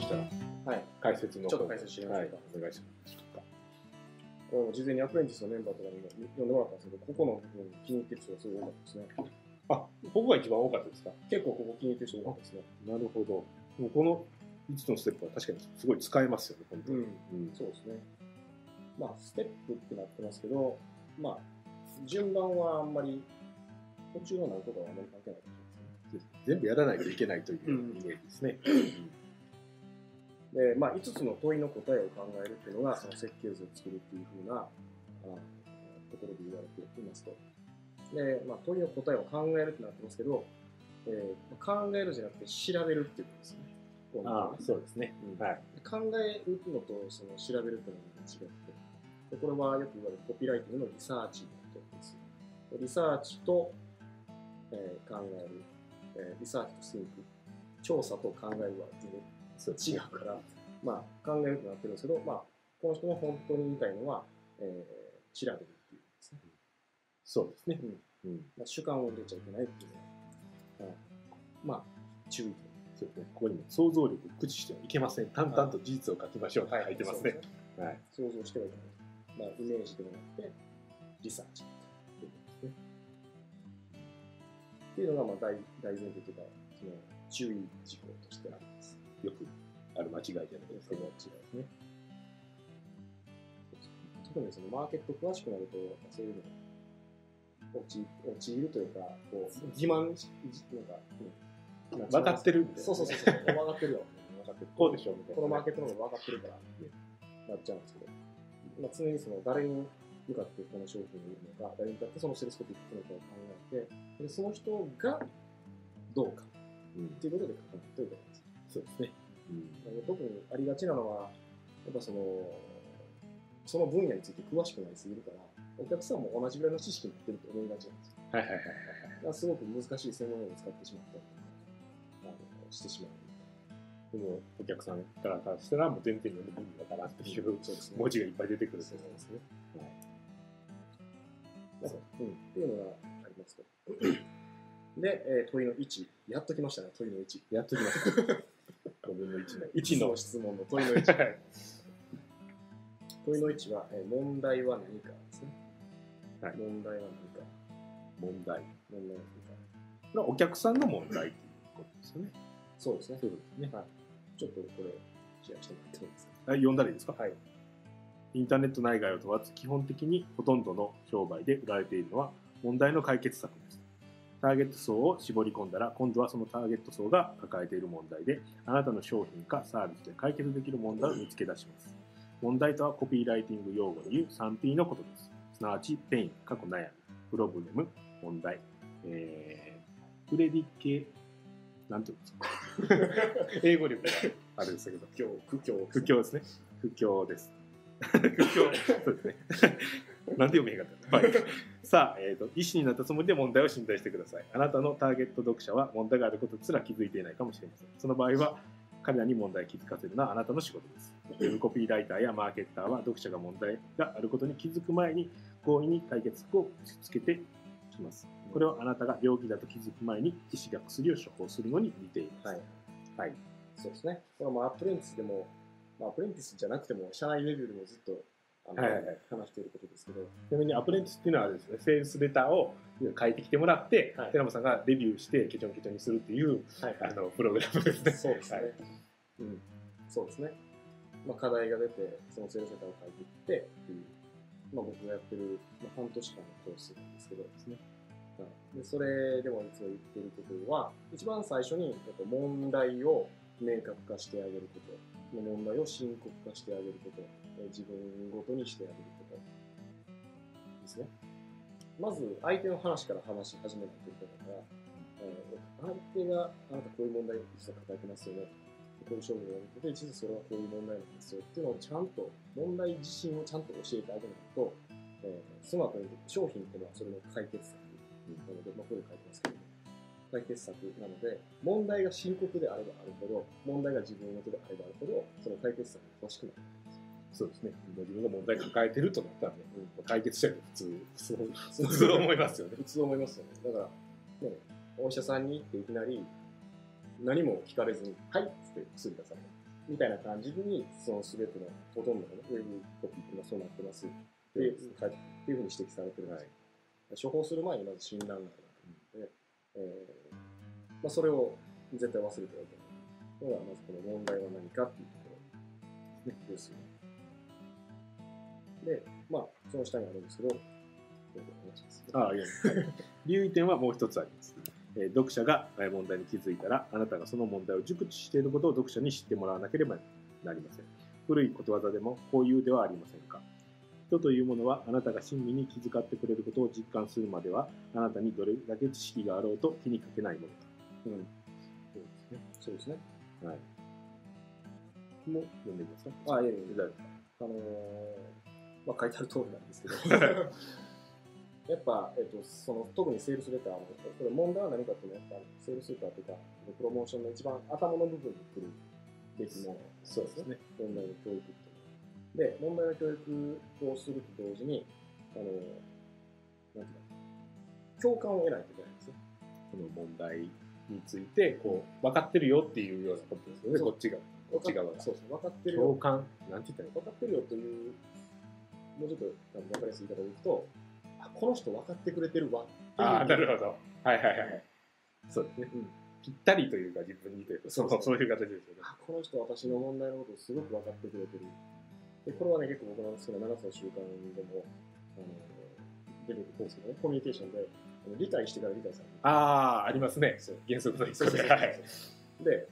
したら、はい、解説の方ちょっと解説してみましょうか、はい、お願いします。これも事前にアプレンティスのメンバーとかにも読んでもらったんですけど、ここの部分気に入ってる人がすごい多かったですね。あ、ここが一番多かったですか？結構ここ気に入ってる人多かったですね。なるほど。もうこの1のステップは確かにすごい使えますよね、本当に。うんうん、そうですね。まあ、ステップってなってますけど、まあ、順番はあんまり、途中の何個かはあんまり関係ないかもしれないですね。全部やらないといけないというイメージですね。で、まあ、5つの問いの答えを考えるっていうのが、その設計図を作るっていうふうなところで言われていますと。で、まあ、問いの答えを考えるってなってますけど、考えるじゃなくて調べるっていうことですね。ああ、そうですね。うん、はい、考えるのとその調べるというのが違って、でこれはよく言われるコピーライティングのリサーチのことです。リサーチと、考える、リサーチとシンク、調査と考えるは違うから、まあ、考えるとなってるんですけど、まあ、この人の本当に言いたいのは、調べるっていうんですね。そうですね。うんうん、まあ、主観を出ちゃいけないっていうのは、まあ、注意点。ここにも想像力を駆使してはいけません。淡々と事実を書きましょうと書いてますね。想像してはいけない。まあ、イメージでもなくて、リサーチということですね。っていうのがまあ 大前提というか、その注意事項としてあります。よくある間違いじゃないですか。間違いですね。特にそのマーケット詳しくなると、そういうのが陥るというか、こう、欺瞞、なんか、うん、分かってるみたいな。そうそうそう。分かってるよ。分かってる。こうでしょみたいな。このマーケットの方が分かってるからってなっちゃうんですけど、まあ、常にその誰に向かってこの商品を売るのか、誰に向かってそのセールスコピーを売るのかを考えて、でその人がどうかっていうことで書かないといけないです。そうですね。うん、特にありがちなのは、やっぱその分野について詳しくなりすぎるから、お客さんも同じぐらいの知識を持ってると思いがちなんですよ。はいはいはいはい。すごく難しい専門用語を使ってしまったりとか。してしまう。でもお客さんからしたらもう全然読んでないからっていう文字がいっぱい出てくると思うんですね。っていうのがありますと。で、問いの1、やっときましたね、問いの1。やっときました。5分の1の1の質問の問いの1。問いの1は、問題は何かですね。はい、問題は何か。問題。問題は何か。お客さんの問題。そうですね。ちょっとこれ、シェアしてもらっていいですか？読んだらいいですか？はい。インターネット内外を問わず、基本的にほとんどの商売で売られているのは問題の解決策です。ターゲット層を絞り込んだら、今度はそのターゲット層が抱えている問題で、あなたの商品かサービスで解決できる問題を見つけ出します。問題とはコピーライティング用語でいう 3P のことです。すなわち、ペイン、過去悩み、プロブレム、問題、プレディケなんて言うんですか？英語力があるんですけど、苦境ですね。苦境です。苦境そうですね。なんて読めへんかった。はい。さあ、医師になったつもりで問題を診断してください。あなたのターゲット読者は問題があることすら気づいていないかもしれません。その場合は彼らに問題を気づかせるのはあなたの仕事です。ウェブコピーライターやマーケッターは読者が問題があることに気づく前に強引に解決策をつけてきます。これをあなたが病気だと気づく前に医師が薬を処方するのに似ています。はい。はい。そうですね。これもアプレンティスでも、まあ、アプレンティスじゃなくても、社内レビューでもずっと話していることですけど、ちなみにアプレンティスっていうのはですね、セールスレターを書いてきてもらって、はい、寺本さんがレビューしてケチョンケチョンにするっていう、はい、プログラムですね。そうですね。はい、うん。そうですね。まあ、課題が出て、そのセールスレターを書いていって、まあ、僕がやってる、まあ、半年間のコースなんですけどですね。でそれでもいつも言ってることは、一番最初に問題を明確化してあげること、問題を深刻化してあげること、自分ごとにしてあげることですね。まず相手の話から話し始めないといけないから、相手があなたこういう問題を実は抱えてますよね、こういう商品をやることで実はそれはこういう問題なんですよっていうのをちゃんと、問題自身をちゃんと教えてあげないと、その後に商品っていうのはそれの解決策なので、まあ、これ書いてますけど、解決策なので、問題が深刻であればあるほど、問題が自分の手であればあるほど、その解決策が詳しくなる。そうですね。自分が問題抱えてるとなったらね、うん、解決しちゃうと普通思いますよね。普通思いますよね。だから、ね、お医者さんに行っていきなり、何も聞かれずに、はいっつって薬出される。みたいな感じに、その全てのほとんどのウェブコピーがそうなってますっていうふうに指摘されてるんです。処方する前にまず診断があるので、それを絶対忘れてはいけないのが、まずこの問題は何かっていうところですね。で、その下にあるんですけど、留意点はもう一つあります。読者が問題に気づいたら、あなたがその問題を熟知していることを読者に知ってもらわなければなりません。古いことわざでもこういうではありませんか。人というものは、あなたが真理に気遣ってくれることを実感するまでは、あなたにどれだけ知識があろうと気にかけないものだ。そうですね。もう読んでください。いやいや、大丈夫です。書いてある通りなんですけど。やっぱ、その特にセールスレターのこれ問題は何かっていうのは、やっぱセールスレターとかプロモーションの一番頭の部分に来るべきものですね。問題の教育っていうのは。で、問題の教育をすると同時に、なんていうか、共感を得ないといけないんですよ。この問題について、分かってるよっていうようなことですよね、こっちが。こっち側が。そうですね、分かってるよ。共感。なんて言ったらいいの？分かってるよという、もうちょっと分かりやすい言い方でいくと、この人分かってくれてるわ。なるほど。そうですね。ぴったりというか、自分にというか、そういう形ですよね。この人、私の問題のことをすごく分かってくれてる。で、これはね、結構僕の好きな7つの習慣でも出てくるんですけどね、コミュニケーションで、理解してから理解される。ありますね。原則の一つで。で、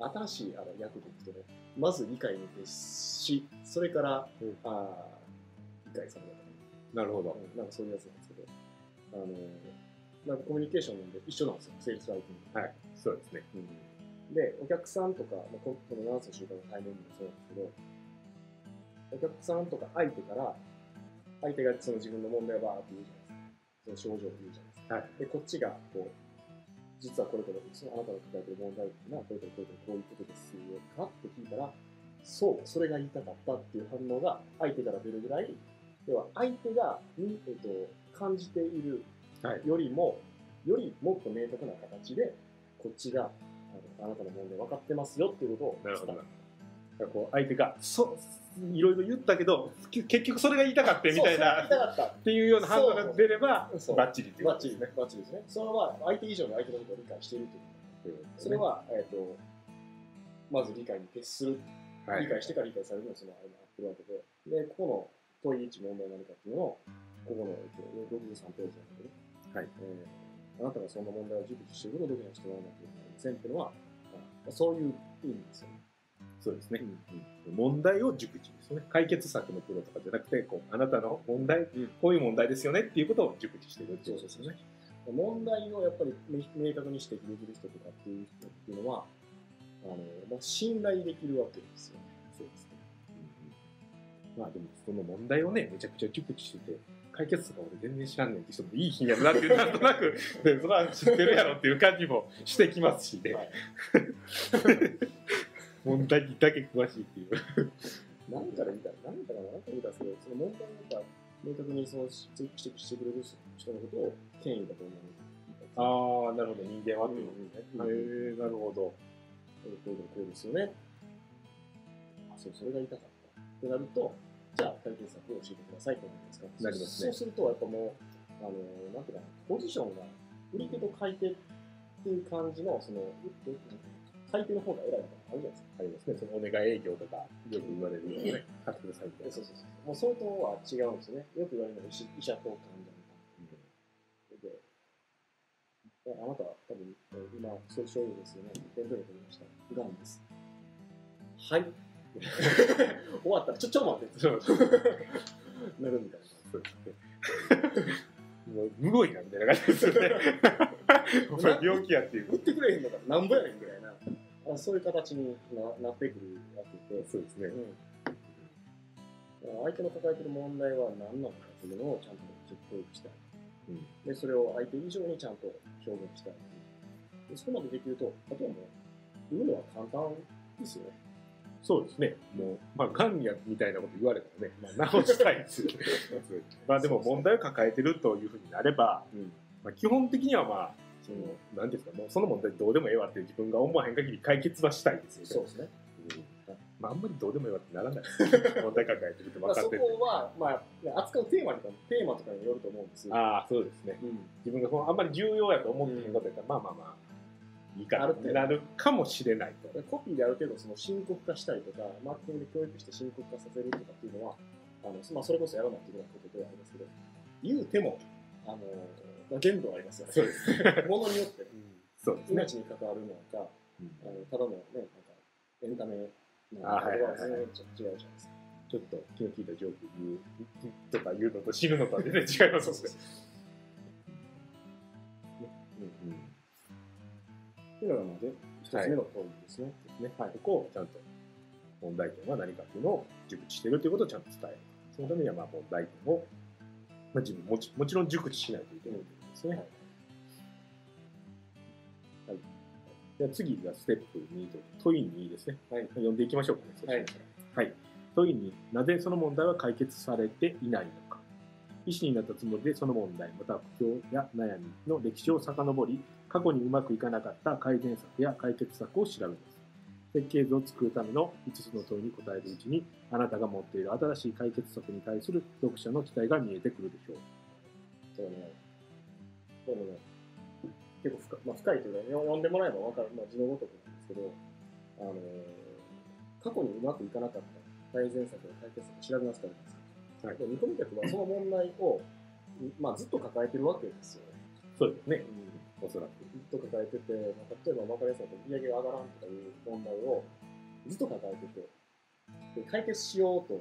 新しい役でいくとね、まず理解に徹し、それから理解される。なるほど。なんかそういうやつなんですけど、なんかコミュニケーションなんで一緒なんですよ、セールスライティング。そうですね。で、お客さんとか、この7つの習慣の対面にもそうなんですけど、お客さんとか相手から、相手がその自分の問題をバーって言うじゃないですか。その症状を言うじゃないですか。で、こっちが、実はこれこれ、あなたが抱えてる問題っていうのは、これこれこれこういうことですよかって聞いたら、そう、それが言いたかったっていう反応が相手から出るぐらい、では相手が、感じているよりも、もっと明確な形で、こっちがあなたの問題分かってますよっていうことを伝える。相手がいろいろ言ったけど、結局それが言いたかったみたいなっていうような反応が出れば、バッチリっていうことですね。バッチリですね。それは相手以上に相手のことを理解しているということです。それは、まず理解に徹する。理解してから理解されるのがあるわけで。で、この問い1問題何かっていうのを、ここの63ページなんだけど、あなたがそんな問題を熟知していることをどうやってもらわなきゃいけない線っていうのは、そういう意味ですよね。そうですね。問題を熟知ですよね。解決策のプロとかじゃなくて、あなたの問題、こういう問題ですよねっていうことを熟知しているっていうことですよね。問題をやっぱり明確に指摘できる人とかっていうのは、信頼できるわけですよね。そうですね。でもその問題をね、めちゃくちゃ熟知してて、解決とか俺全然知らんねんって人もいい日にはなって、なんとなく、そら知ってるやろっていう感じもしてきますしね。問題にだけ詳しいっていう。何から見たら、何から見たんですけど、その問題なんか、明確にその指摘してくれる人のことを権威だと思う。なるほど、人間はっていうことね。なるほど。こうですよね。それが痛かったってなると、じゃあ解決策を教えてくださいと思いますか。なりますね。そうすると、やっぱもう、なんていうかな、ポジションが売り手と買い手っていう感じの、買い手の方が偉いみたいなのあるじゃないですか。ありますね。そのお願い営業とか、よく言われるようなね、買ってくださいって。もうそれとは違うんですよね。よく言われるのが医者と患者みたいな。で、あなたは多分、今、そういう症状ですよね。弁当に取りました。がんです。はい。終わったらちょ待ってなるみたいな。むごいなみたいな感じですよね。お前病気やっていう。売ってくれへんのかなんぼやねんぐらいな。そういう形になってくるわけで。そうですね。相手の抱えてる問題は何なのかっていうのをちゃんと教育したい。でそれを相手以上にちゃんと表現したい。そこまでできると、あとはもう売るのは簡単ですよね。そうですね。もう、がんやみたいなこと言われたらね、直したいです。でも問題を抱えてるというふうになれば、基本的にはその何ですか、もうその問題どうでもええわって自分が思わへん限り解決はしたいですよね。そうですね。まあ、あんまりどうでもええわってならない問題抱えてるって分かってる。そこは、まあ、扱うテーマとかによると思うんですよ。ああ、そうですね。うん、自分がこのあんまり重要やと思っていることやったら、まあまあまあ。いいかってなるかもしれないと。コピーである程度その深刻化したりとか、マーケティングで教育して深刻化させるとかっていうのは、まあ、それこそやらないといけないことではありますけど、言うても、まあ、限度はありますよね。そうですものによって、うん、そうですね、命に関わるのか、うん、ただの、ね、なんかエンタメのかとは全然違うじゃないですか。ちょっと気の利いたジョーク言うとか言うのと死ぬのとは全然違いますよね。というので一つ目のポイントですね。はい、ここをちゃんと問題点は何かというのを熟知しているということをちゃんと伝える。そのためにはまあ問題点を、まあ、自分もちろん熟知しないといけないということですね。はい、では次がステップ2と問い2ですね。はい、読んでいきましょうかね。そうしましたら、はい、問い2、なぜその問題は解決されていないのか。医師になったつもりでその問題、または苦境や悩みの歴史を遡り、過去にうまくいかなかった改善策や解決策を調べます。設計図を作るための5つの問いに答えるうちに、あなたが持っている新しい解決策に対する読者の期待が見えてくるでしょう。そうね。でもね、結構深いというか、読んでもらえば分かる、まあ、字のごとくなんですけど、過去にうまくいかなかった改善策や解決策を調べますからです。はい、見込み客はその問題を、まあ、ずっと抱えてるわけですよね。そうですね。おそらく。ずっと抱えてて、例えば分かりやすいと売り上げが上がらんとかいう問題をずっと抱えてて、で解決しようと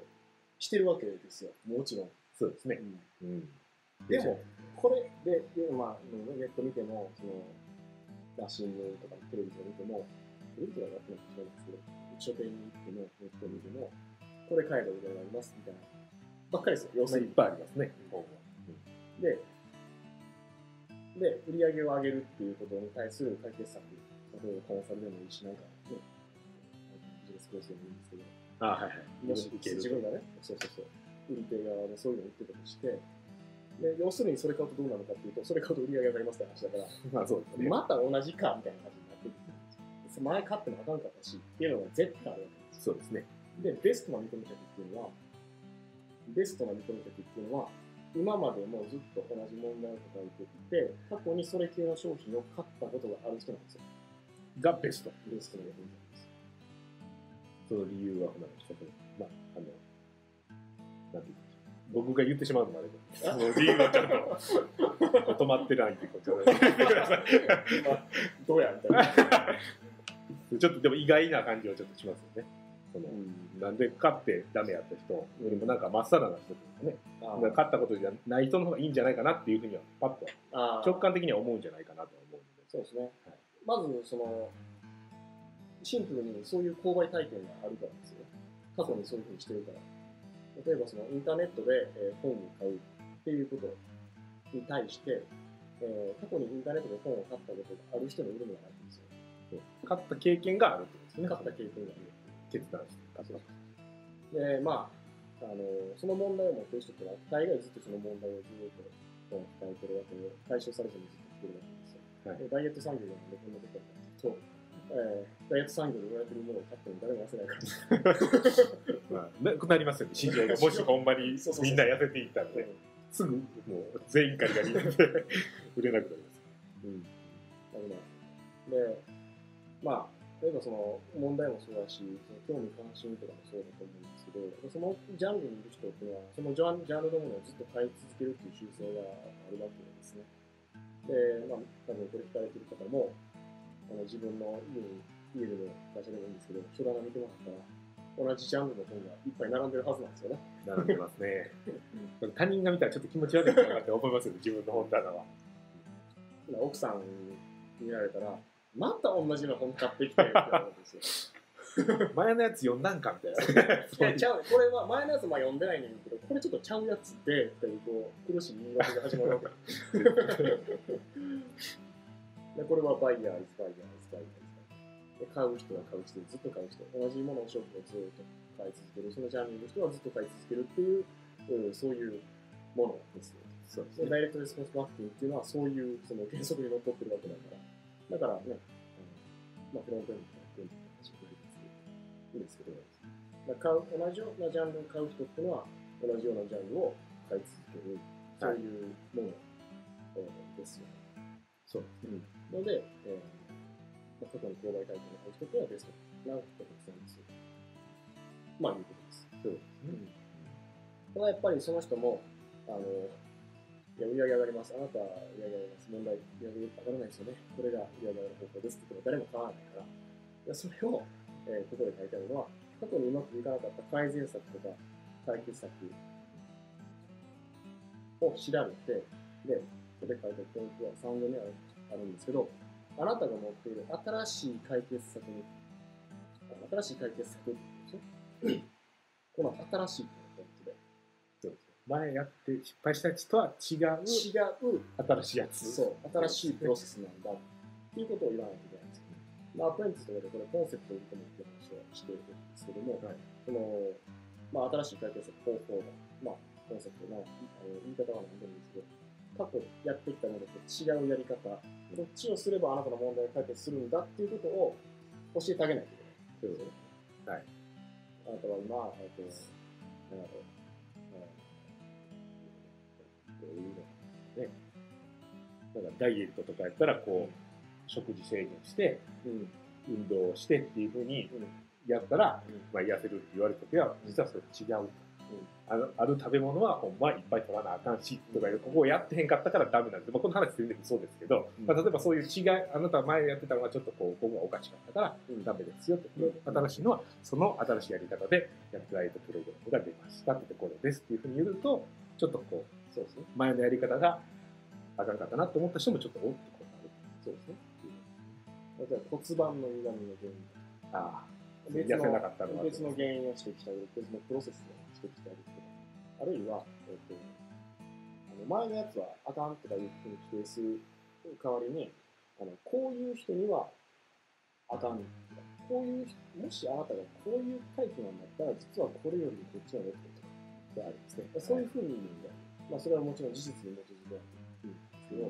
してるわけですよ。もちろん。そうですね。でも、これで、まあ、ネット見ても、その、ラッシングとかテレビとか見ても、テレビとかやってないかもしれないですけど、書店に行っても、ネット見ても、これ解決でありますみたいな。ばっかりですよ。要請いっぱいありますね。で、売り上げを上げるっていうことに対する解決策、例えばコンサルでもいいし、なんかね、ビジネスコースでもいいんですけど、もし自分がね、売り手側でそういうのを言ってたとして、で要するにそれ買うとどうなのかっていうと、それ買うと売り上げ上がりますって話だから、また同じかみたいな感じになってくる。前買ってもあかんかったしっていうのが絶対あるわけです。そうですね。で、ベストな見込み客っていうのは、ベストな見込み客っていうのは、今までもずっと同じ問題を抱えていて、過去にそれ系の商品を買ったことがある人なんですよ。がベスト。ベストな見込み客です。その理由は、まあ、なんていうか、僕が言ってしまうのもあれです。その理由はちゃんと、止まってないってことで。どうやみたいな。ちょっとでも意外な感じはちょっとしますよね。なんで買ってダメやった人よりもなんかまっさらな人とかね、買ったことじゃない人の方がいいんじゃないかなっていうふうにはパッと直感的には思うんじゃないかなと思う。そうですね。まずそのシンプルにそういう購買体験があるからですよ。過去にそういうふうにしてるから、例えばそのインターネットで本を買うっていうことに対して過去にインターネットで本を買ったことがある人もいるのではないんですよ。買った経験があるってことですね。買った経験がある。で、まあ、その問題を持っている人って大概ずっとその問題をずっと抱えてるわけで、解消されずにずっと来てるわけですよ。はい、ダイエット産業なんでこんなことだと、ダイエット産業で売られてるものを買っても誰も痩せないからなくなりますよね、市場が。もしほんまにみんな痩せていったんで、すぐもう全員から売れなくなります。で、まあ例えばその問題もそうだし、興味関心とかもそうだと思うんですけど、そのジャンルにいる人っていうのは、そのジャンルのものをずっと買い続けるっていう習性があるわけですね。で、まあ、多分これ聞かれてる方も、自分の家でも会社でもいいんですけど、書棚見てもらったら、同じジャンルの本がいっぱい並んでるはずなんですよね。並んでますね。他人が見たらちょっと気持ち悪いかなって思いますよね、自分の本棚は。奥さんに見られたら、また同じの本買ってきたよって思うんですよ。前のやつ読んだんかみたいな。いや、これは前のやつは読んでないねんけど、これちょっとちゃうやつでっていうこう苦しい言い訳が始まるわけで、これはバイヤー、バイヤー。買う人は買う人、ずっと買う人、同じものを商品をずっと買い続ける、そのジャンルの人はずっと買い続けるっていう、そういうものですよ。そうですね、ダイレクトレスポンスマーケティングっていうのはそういうその原則にのっとってるわけだから、だからね、まあ、フロントエンドとかフロントエンドとか自分でいいですけど、同じようなジャンルを買う人っていうのは同じようなジャンルを買い続ける、そういうもの、ですよね。そうですね。うん、ので、過去に購買体験を買う人っていうのはベストなことになります。まあいうことです。そうですね。ただやっぱりその人も、いや、売り上げ上がります。あなたは売り上げ上がります。問題、売り上げ上がらないですよね。これが売り上げ上がる方法ですってことは誰も買わないから。いやそれを、ここで書いてあるのは、過去にうまくいかなかった改善策とか解決策を調べて、で、ここで書いてあるポイントは3度目あるんですけど、あなたが持っている新しい解決策に、新しい解決策っていうこの新しいポイントで。前やって失敗したやつとは違う新しいやつ、そう新しいプロセスなんだっていうことを言わないといけないんですけど、まあ、アプレンティスとかでこれコンセプトを含めて話をしているんですけども、はいそのまあ、新しい解決策方法が、まあ、コンセプトの言い方は何でもいいですけど、過去やってきたものと違うやり方、どっちをすればあなたの問題を解決するんだっていうことを教えてあげないといけないですよね。はい、あなたは今、ね、なんかダイエットとかやったらこう、食事制限して、運動をしてっていうふうにやったら、まあ、痩せるって言われた時は実はそれ違う、ある食べ物はほんまいっぱい取らなあかんしとか、ここをやってへんかったからダメなんです、まあ、この話全然そうですけど、まあ、例えばそういう違い、あなたが前やってたのはちょっとこうここがおかしかったからダメですよって、新しいのはその新しいやり方でやってダイエットプログラムが出ましたってところですっていうふうに言うと、ちょっとこうそうですね、前のやり方があかんかったなと思った人もちょっとおってことになる。そうですね。例えば骨盤の歪みの原因。ああ、別の原因をしてきたり、別のプロセスをしてきたりとか、あるいは、前のやつはあかんとかいうふうに否定する代わりに、こういう人にはあかんとか、こういうもしあなたがこういうタイプなんだったら、実はこれよりもこっちは良くてとかあるんですね。そういうふうに言うんだよ。まあそれはもちろん事実に基づいているんですけど、と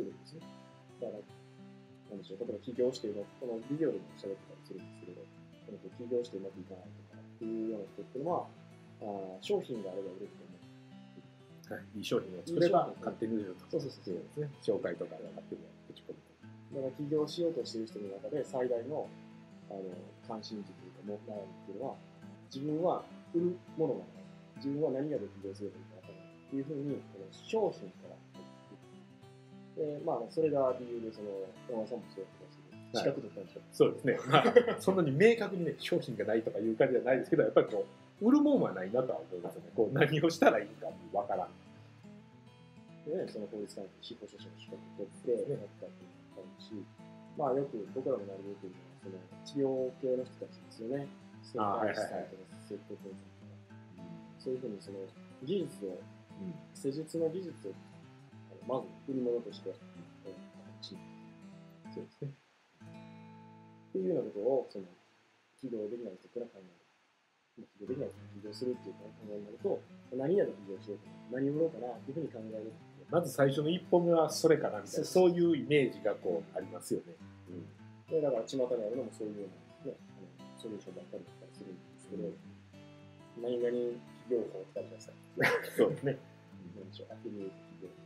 いうことですね。だから、なんでしょう、例えば起業してうまく、このビデオでも喋ったりするんですけど、起業してうまくいかないとかっていうような人っていうのは、商品があれば売れると思う。はい、いい商品を作れば買ってみるとか、そうですね。紹介とかで買ってみるとか。だから起業しようとしている人の中で最大の関心事というか、も悩みっていうのは、自分は売るものがない。自分は何がで起業すればいいか分からないっていうふうに、商品からで、まあ、それが理由で、その、小川さんもそういうことですけど、資格だったんでしょう。そうですね。まあ、そんなに明確にね、商品がないとかいう感じじゃないですけど、やっぱりこう、売るもんはないなとは思いますよね。こう、何をしたらいいか分からん。でね、その法律関係、司法書士の資格を取って、やったっていうのもあるし、まあ、よく、僕らのなり得ているのは、治療系の人たちですよね。生活さんとか、生活さん。そういうふうにその技術を、施術の技術をまず売り物として、そうですね。っていうようなことを、その起業できない人っていうのは考える。起業できない人が起業するっていう考えになると、何やら起業しようかな、何を売ろうかなっていうふうに考える。まず最初の一歩目はそれかなみたいな、そういうイメージがこうありますよね。だから、巷にあるのもそういうような、ね、ソリューションばっかりだったりするんですけど、何々企業法を使いなさい。そうですね。何でしょう、アフィリエイト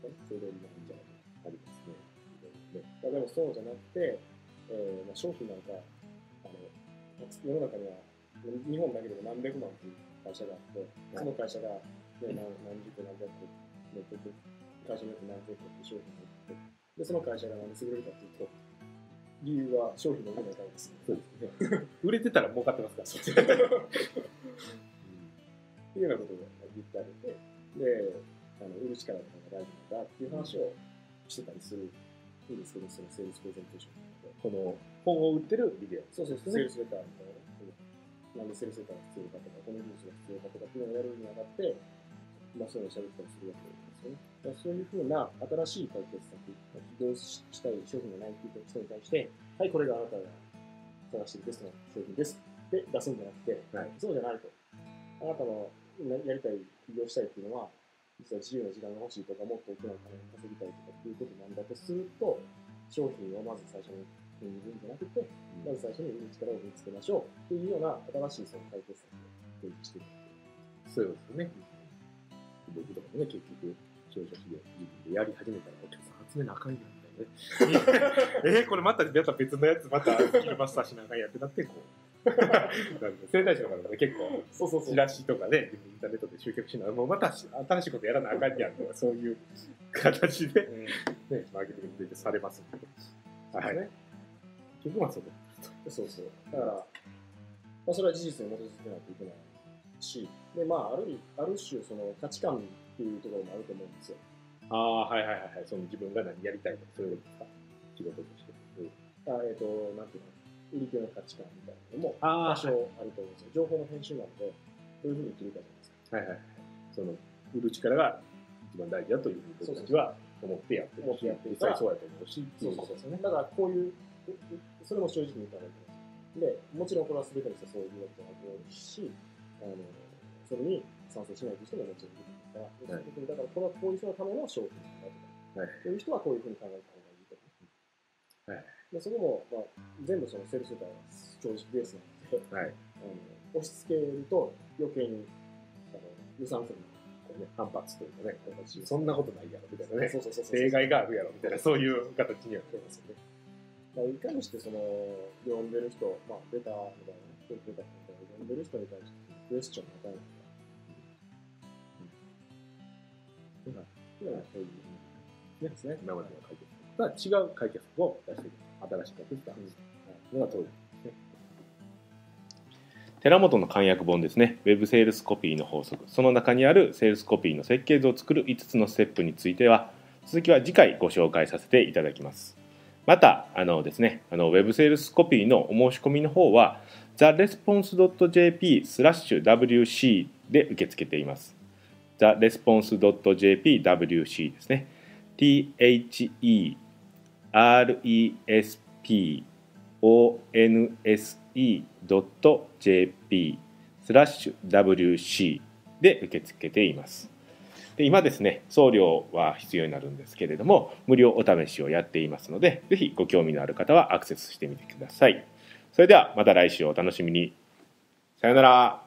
企業とか、ね、そういうのもいいんじゃないかなとありますね。でもそうじゃなくて、まあ、商品なんか世の中には日本だけでも何百万という会社があって、その会社が、ね、何十個何百個、ね、会社によって何千個って商品を売ってで、その会社が何で優れるかというと、理由は商品の売れないからですね。売れてたら儲かってますから。っていうようなことを言ってあげて、で、売る力とかが大事なんだっていう話をしてたりするんですけど、そのセールスプレゼンテーションとかで。この本を売ってるビデオ。そうそう、セールスレターみたいな。なんでセールスレターが必要かとか、この技術が必要かとかっていうのをやるにあたって、まあ、そういうのを喋ったりするわけですよね。だからそういうふうな新しい解決策、起業したい商品がないっていう人に対して、はい、これがあなたが探しているベストな商品です。で、出すんじゃなくて、はい、そうじゃないと。あなたのやりたい、起業したいっていうのは、実は自由な時間が欲しいとか、もっと大きなお金を稼ぎたいとかっていうことなんだとすると、商品をまず最初に手に入れるんじゃなくて、まず最初に売る力を身につけましょうっていうような新しいその解決策を提示していくっていう。そうですね。僕とかもね、結局、商社企業自分でやり始めたら、お客さん集めなあかんやんみたいなね。これまた別のやつ、またスキルマスターしなあかんやってなって、こう。生態師の方が結構チラシとかね、インターネットで集客しない、もうまた新しいことやらなあかんやんとか、そういう形で、ね、マーケティングについてされますので、はいね、結局はそこ、そうそう、だから、それは事実に基づけないといけないし、でまあ、ある種その価値観っていうところもあると思うんですよ。ああ、はいはいはい、はい、その自分が何やりたいとか、そういうことか、仕事として。なんていうの、売り手の価値観みたいなのも多少あると思うんですよ。情報の編集なんで、どういうふうに切るかじゃないですか。はいはい。その、売る力が一番大事だというふうに僕たちは思ってやってるし、実際そうやと思うし、そうそうですね。だからこういう、それも正直に言ったらいいと思うんですよ。で、もちろんこれは全ての人そういうわけじゃないし、それに賛成しないという人ももちろんいるから、だからこれはこういう人のための商品だとか、そういう人はこういうふうに考えた方がいいとか。はい。でそこも、まあ、全部そのセールスーパーは正直ベースなので、はい、押し付けると余計に予算するの、ね、反発というかね、そんなことないやろみたいなね、例外があるやろみたいな、そういう形にはなりますよね。まあ、いかにしてその読んでる人、まあ、ベタみたいな、ベタみたいな読んでる人に対してクエスチョンを与えるのか、そういうですね、今までの解決とは違う解決を出していく。新しく作ったのが当時ですね。寺本の簡約本ですね。ウェブセールスコピーの法則。その中にあるセールスコピーの設計図を作る5つのステップについては、続きは次回ご紹介させていただきます。またですね、ウェブセールスコピーのお申し込みの方は、therresponse.jp/wc で受け付けています。therresponse.jpwc ですね。therresponse.jp/wc で受け付けています。で今ですね、送料は必要になるんですけれども、無料お試しをやっていますので、ぜひご興味のある方はアクセスしてみてください。それではまた来週お楽しみに。さよなら。